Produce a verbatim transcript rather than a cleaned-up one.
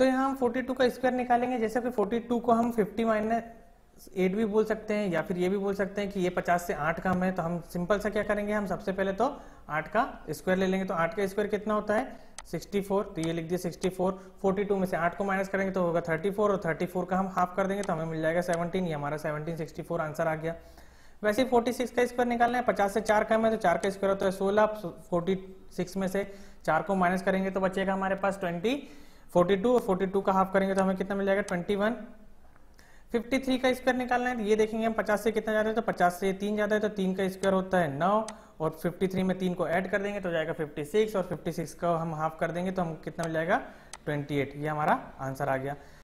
तो यहाँ हम बयालीस का स्क्वायर निकालेंगे। जैसे कि बयालीस को हम पचास माइनस आठ भी बोल सकते हैं, या फिर ये भी बोल सकते हैं कि ये पचास से आठ कम है। तो हम सिंपल सा क्या करेंगे, हम सबसे पहले तो आठ का स्क्वायर ले लेंगे। तो आठ का स्क्वायर कितना होता है चौंसठ, तो ये लिख दिए चौंसठ। बयालीस में से आठ को माइनस करेंगे तो होगा चौंतीस, और चौंतीस का हम हाफ कर देंगे तो हमें मिल जाएगा सत्रह। ये हमारा सत्रह चौंसठ आंसर आ गया। वैसे छियालीस का स्क्वायर निकालना है, पचास से चार कम है तो चार का स्क्वायर होता है सोलह। छियालीस में से चार को माइनस करेंगे तो बचेगा हमारे पास बीस। बयालीस और बयालीस का हाफ करेंगे तो हमें कितना मिल जाएगा इक्कीस। तिरेपन का स्क्वायर निकालना है, ये देखेंगे हम पचास से कितना ज़्यादा है, तो पचास से तीन ज़्यादा है तो तीन का स्क्वायर होता है नौ, और तिरेपन में तीन को ऐड कर देंगे तो जाएगा छप्पन, और छप्पन का हम हाफ कर देंगे तो हम कितना मिल जाएगा अट्ठाईस। ये हमारा आंसर आ गया।